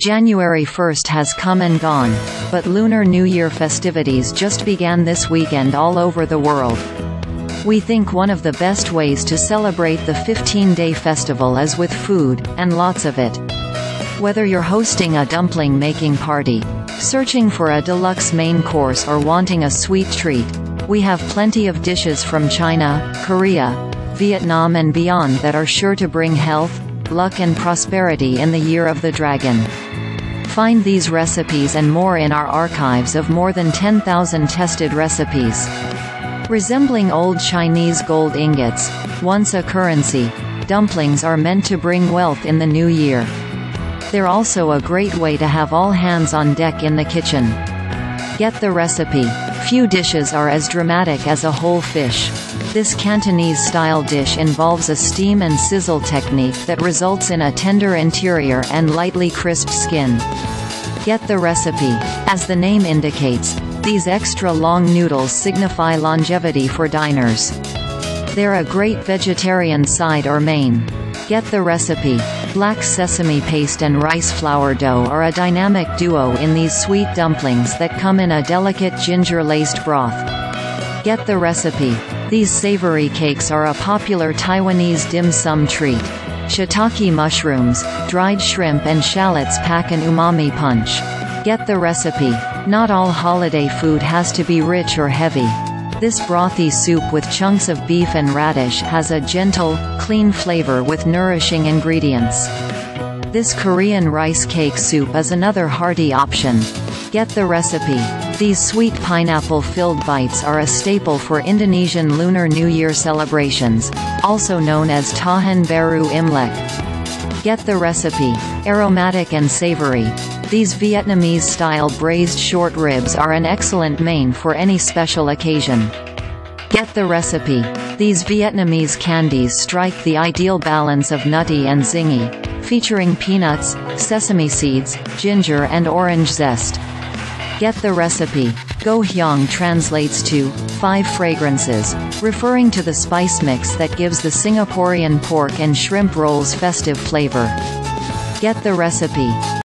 January 1st has come and gone, but Lunar New Year festivities just began this weekend all over the world. We think one of the best ways to celebrate the 15-day festival is with food, and lots of it. Whether you're hosting a dumpling-making party, searching for a deluxe main course or wanting a sweet treat, we have plenty of dishes from China, Korea, Vietnam and beyond that are sure to bring health, luck and prosperity in the Year of the Dragon. Find these recipes and more in our archives of more than 10,000 tested recipes. Resembling old Chinese gold ingots, once a currency, dumplings are meant to bring wealth in the new year. They're also a great way to have all hands on deck in the kitchen. Get the recipe. Few dishes are as dramatic as a whole fish. This Cantonese-style dish involves a steam and sizzle technique that results in a tender interior and lightly crisp skin. Get the recipe. As the name indicates, these extra long noodles signify longevity for diners. They're a great vegetarian side or main. Get the recipe. Black sesame paste and rice flour dough are a dynamic duo in these sweet dumplings that come in a delicate ginger-laced broth. Get the recipe. These savory cakes are a popular Taiwanese dim sum treat. Shiitake mushrooms, dried shrimp and shallots pack an umami punch. Get the recipe. Not all holiday food has to be rich or heavy. This brothy soup with chunks of beef and radish has a gentle, clean flavor with nourishing ingredients. This Korean rice cake soup is another hearty option. Get the recipe. These sweet pineapple-filled bites are a staple for Indonesian Lunar New Year celebrations, also known as Tahun Baru Imlek. Get the recipe. Aromatic and savory. These Vietnamese-style braised short ribs are an excellent main for any special occasion. Get the recipe. These Vietnamese candies strike the ideal balance of nutty and zingy, featuring peanuts, sesame seeds, ginger and orange zest. Get the recipe. Ngo hiang translates to 5 fragrances, referring to the spice mix that gives the Singaporean pork and shrimp rolls festive flavor. Get the recipe.